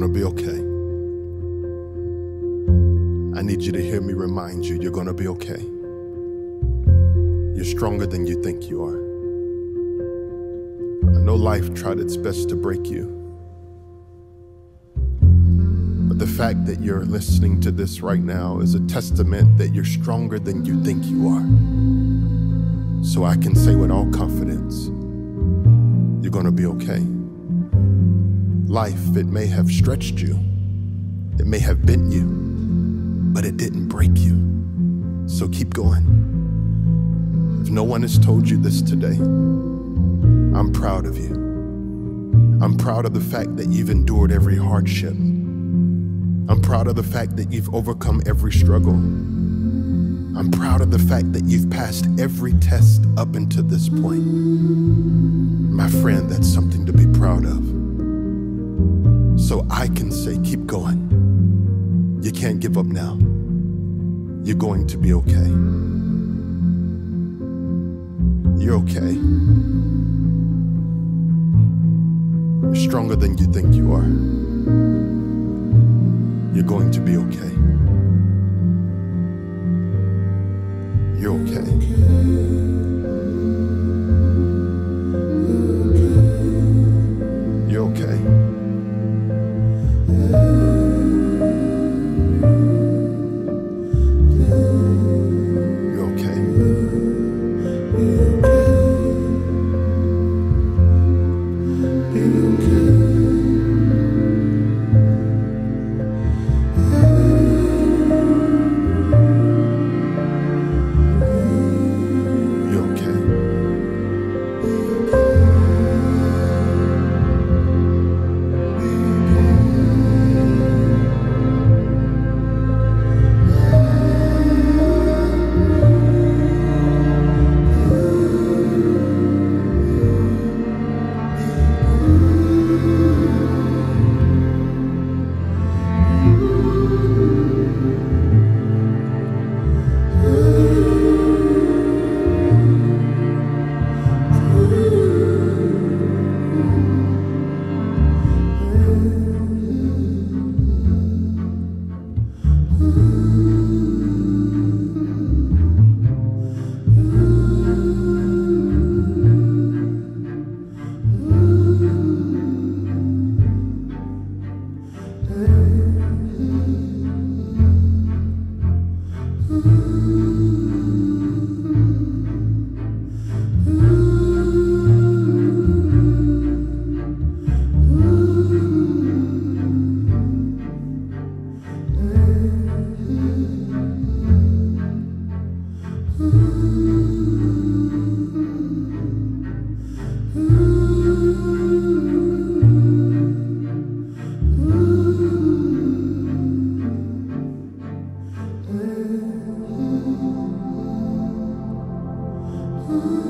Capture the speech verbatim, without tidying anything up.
gonna be okay. I need you to hear me remind you, you're gonna be okay. You're stronger than you think you are. I know life tried its best to break you, but the fact that you're listening to this right now is a testament that you're stronger than you think you are. So I can say with all confidence, you're gonna be okay. Life, it may have stretched you, it may have bent you, but it didn't break you. So keep going. If no one has told you this today, I'm proud of you. I'm proud of the fact that you've endured every hardship. I'm proud of the fact that you've overcome every struggle. I'm proud of the fact that you've passed every test up until this point. My friend, that's something to be proud of. So I can say, keep going. You can't give up now. You're going to be okay. You're okay. You're stronger than you think you are. You're going to be okay. You're okay. You're okay. Ooh.